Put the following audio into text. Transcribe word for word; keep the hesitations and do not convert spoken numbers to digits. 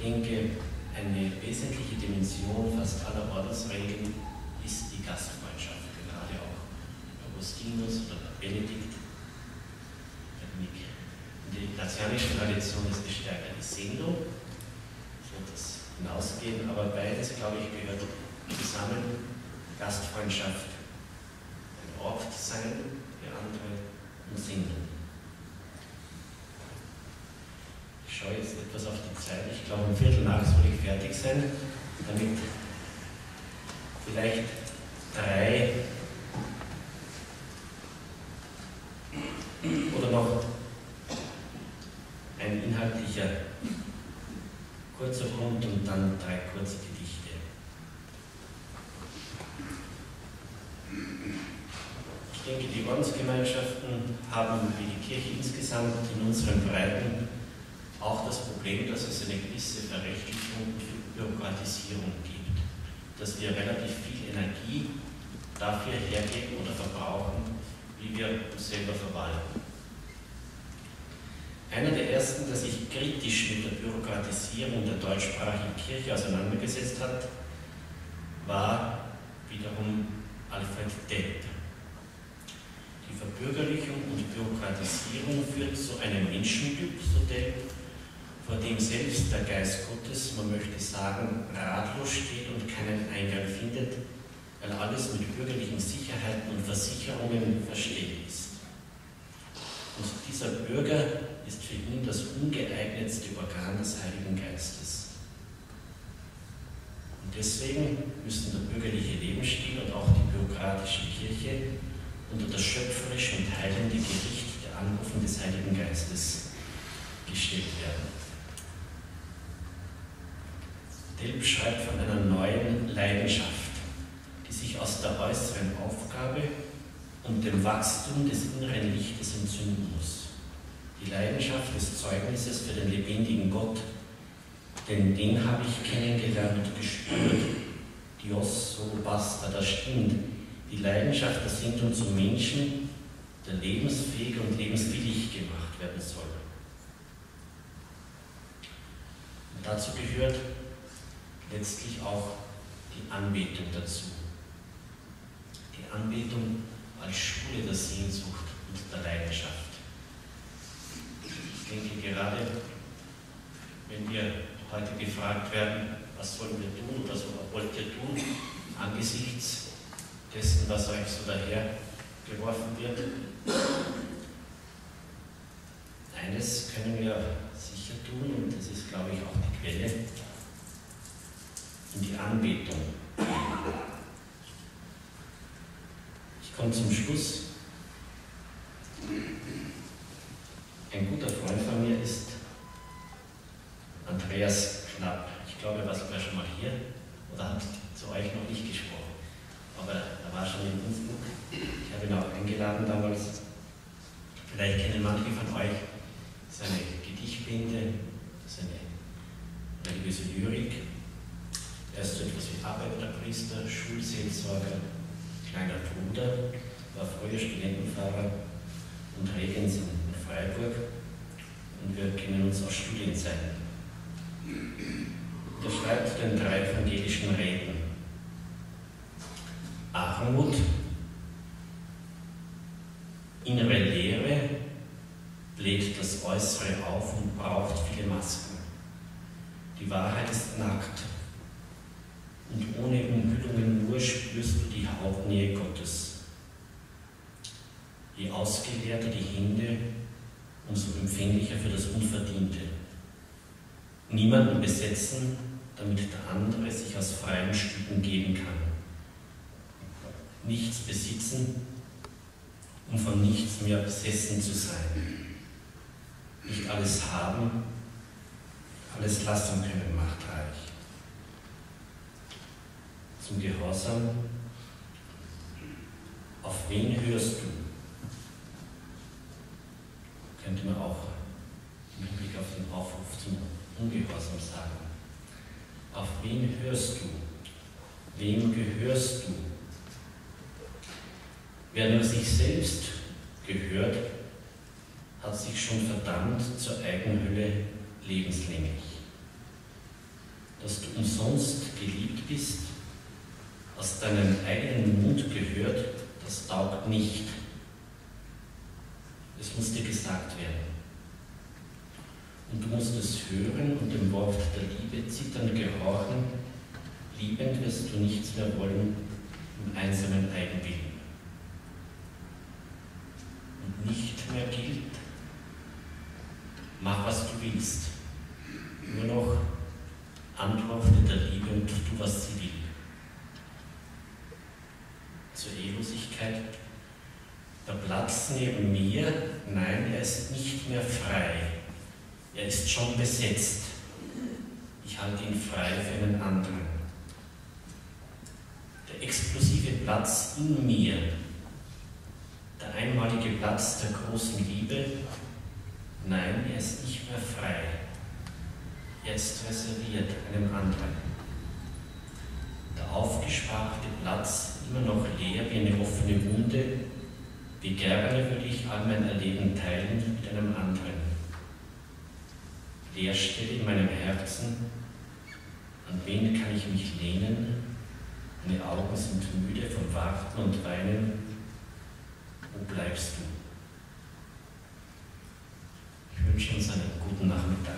denke, eine wesentliche Dimension fast aller Ordensregeln ist die Gastfreundschaft, gerade auch Augustinus oder Benedikt. In der grazianischen Tradition ist gestärkt die Sehnung und das Hinausgehen, aber beides, glaube ich, gehört zusammen. Gastfreundschaft, ein Ort sein, der andere und Singen. Ich schaue jetzt etwas auf die Zeit. Ich glaube, um Viertel nach soll ich fertig sein, damit vielleicht drei oder noch ein inhaltlicher kurzer Punkt und dann drei kurze Gedichte. Ich denke, die Ordensgemeinschaften haben, wie die Kirche insgesamt, in unseren Breiten auch das Problem, dass es eine gewisse Verrechtlichung und Bürokratisierung gibt, dass wir relativ viel Energie dafür hergeben oder verbrauchen, wie wir uns selber verwalten. Einer der ersten, der sich kritisch mit der Bürokratisierung der deutschsprachigen Kirche auseinandergesetzt hat, war wiederum Alfred Delp. Die Verbürgerlichung und Bürokratisierung führt zu einem Menschenglück, so Delp, vor dem selbst der Geist Gottes, man möchte sagen, ratlos steht und keinen Eingang findet, weil alles mit bürgerlichen Sicherheiten und Versicherungen verstellt ist. Und dieser Bürger ist für ihn das ungeeignetste Organ des Heiligen Geistes. Und deswegen müssen der bürgerliche Lebensstil und auch die bürokratische Kirche unter das schöpferische und heilende Gericht der Anrufe des Heiligen Geistes gestellt werden. Delp schreibt von einer neuen Leidenschaft, die sich aus der äußeren Aufgabe und dem Wachstum des inneren Lichtes entzünden muss. Die Leidenschaft des Zeugnisses für den lebendigen Gott, denn den habe ich kennengelernt und gespürt. Dios so basta, das stimmt. Die Leidenschaft, das sind uns zum Menschen, der lebensfähig und lebenswillig gemacht werden soll. Und dazu gehört letztlich auch die Anbetung dazu. Die Anbetung als Schule der Sehnsucht und der Leidenschaft. Ich denke, gerade wenn wir heute gefragt werden, was sollen wir tun oder was wollt ihr tun, angesichts dessen, was euch so daher geworfen wird. Eines können wir sicher tun, und das ist, glaube ich, auch die Quelle, in die Anbetung. Ich komme zum Schluss. Ein guter Freund von mir ist Andreas Knapp. Ich glaube, er war sogar schon mal hier oder hat zu euch noch nicht gesprochen. Aber er war schon in Innsbruck. Ich habe ihn auch eingeladen damals. Vielleicht kennen manche von euch seine Gedichtbände, seine religiöse Lyrik. Er ist so etwas wie Arbeiterpriester, Schulseelsorger, kleiner Bruder, war früher Studentenfahrer und Regens in Freiburg. Und wir kennen uns aus Studienzeiten. Er schreibt den drei evangelischen Reden. Armut, innere Leere, bläht das Äußere auf und braucht viele Masken. Die Wahrheit ist nackt und ohne Umhüllungen nur spürst du die Hautnähe Gottes. Je ausgeleerter die Hände, umso empfänglicher für das Unverdiente. Niemanden besetzen, damit der andere sich aus freien Stücken geben kann. Nichts besitzen, um von nichts mehr besessen zu sein. Nicht alles haben, alles lassen können macht reich. Zum Gehorsam, auf wen hörst du? Könnte man auch im Hinblick auf den Aufruf zum Ungehorsam sagen. Auf wen hörst du? Wem gehörst du? Wer nur sich selbst gehört, hat sich schon verdammt zur Eigenhölle lebenslänglich. dass du umsonst geliebt bist, aus deinem eigenen Mund gehört, das taugt nicht. Es muss dir gesagt werden. Und du musst es hören und dem Wort der Liebe zitternd gehorchen, liebend wirst du nichts mehr wollen im einsamen Eigenwillen. Und nicht mehr gilt, mach was du willst, nur noch Anhaftung der Liebe und tu was sie will. Zur Ehelosigkeit, der Platz neben mir, nein, er ist nicht mehr frei. Er ist schon besetzt. Ich halte ihn frei für einen anderen. Der explosive Platz in mir, der einmalige Platz der großen Liebe, nein, er ist nicht mehr frei. Er ist reserviert einem anderen. Der aufgesparte Platz, immer noch leer wie eine offene Wunde, wie gerne würde ich all mein Erleben teilen mit einem anderen. Leerstelle in meinem Herzen, an wen kann ich mich lehnen? Meine Augen sind müde vom Warten und Weinen. Wo bleibst du? Ich wünsche uns einen guten Nachmittag.